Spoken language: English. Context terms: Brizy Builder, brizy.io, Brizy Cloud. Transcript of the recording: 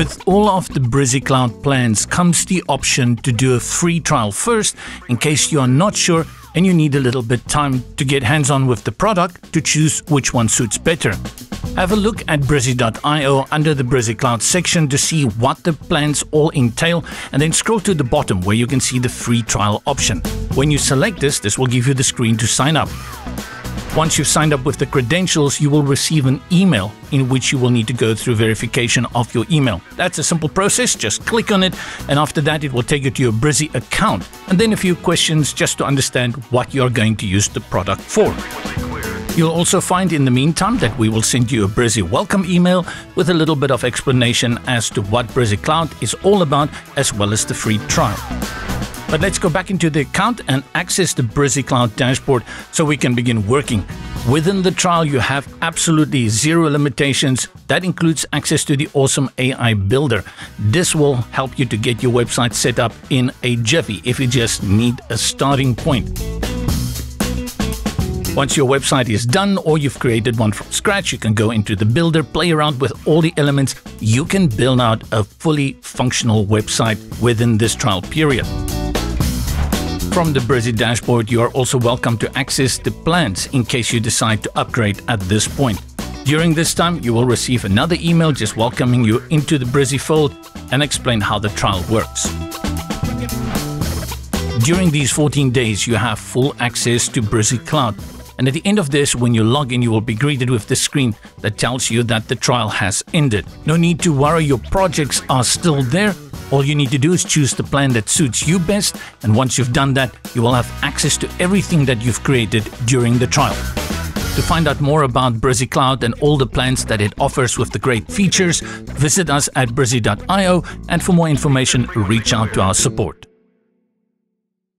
With all of the Brizy Cloud plans comes the option to do a free trial first, in case you are not sure and you need a little bit time to get hands-on with the product to choose which one suits better. Have a look at brizy.io under the Brizy Cloud section to see what the plans all entail, and then scroll to the bottom where you can see the free trial option. When you select this will give you the screen to sign up. Once you've signed up with the credentials, you will receive an email in which you will need to go through verification of your email. That's a simple process, just click on it, and after that it will take you to your Brizy account, and then a few questions just to understand what you're going to use the product for. You'll also find in the meantime that we will send you a Brizy welcome email with a little bit of explanation as to what Brizy Cloud is all about, as well as the free trial. But let's go back into the account and access the Brizy Cloud dashboard so we can begin working. Within the trial, you have absolutely zero limitations. That includes access to the awesome AI builder. This will help you to get your website set up in a jiffy if you just need a starting point. Once your website is done or you've created one from scratch, you can go into the builder, play around with all the elements. You can build out a fully functional website within this trial period. From the Brizy dashboard, you are also welcome to access the plans in case you decide to upgrade at this point. During this time, you will receive another email just welcoming you into the Brizy fold and explain how the trial works. During these 14 days, you have full access to Brizy Cloud. And at the end of this, when you log in, you will be greeted with the screen that tells you that the trial has ended. No need to worry, your projects are still there. All you need to do is choose the plan that suits you best, and once you've done that, you will have access to everything that you've created during the trial. To find out more about Brizy Cloud and all the plans that it offers with the great features, visit us at brizy.io, and for more information, reach out to our support.